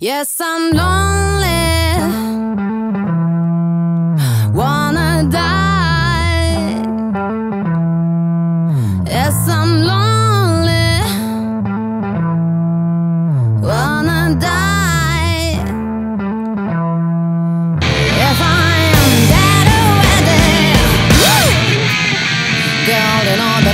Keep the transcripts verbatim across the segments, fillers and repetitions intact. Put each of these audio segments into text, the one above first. Yes, I'm lonely, wanna die. Yes, I'm lonely, wanna die. Golden on the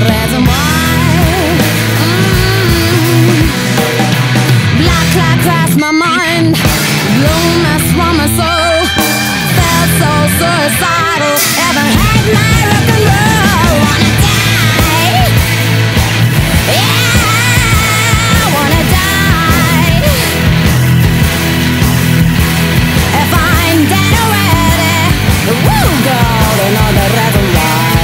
reason why. mm. Black cloud crossed my mind, gloom has run my soul. Felt so suicidal, ever hate my rock and roll. Wanna die, yeah, I wanna die. If I'm dead already, woo, golden on the reason why.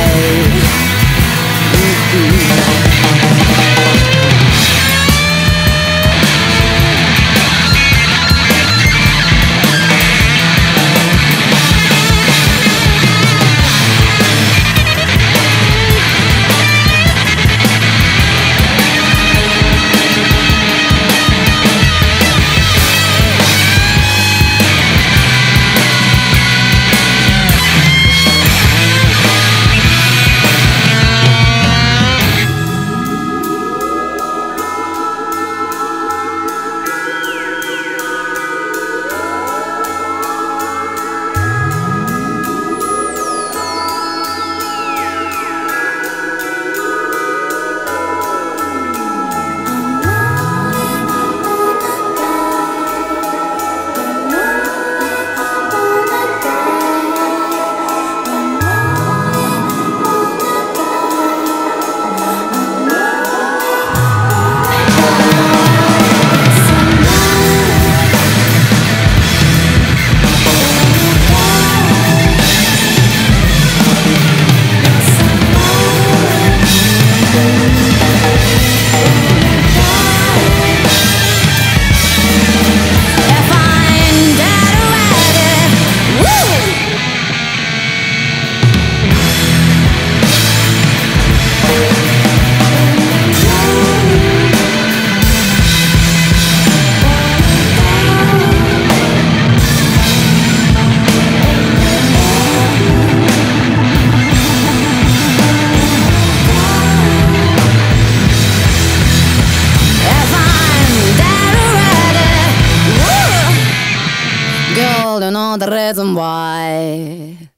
Golden on the reason why.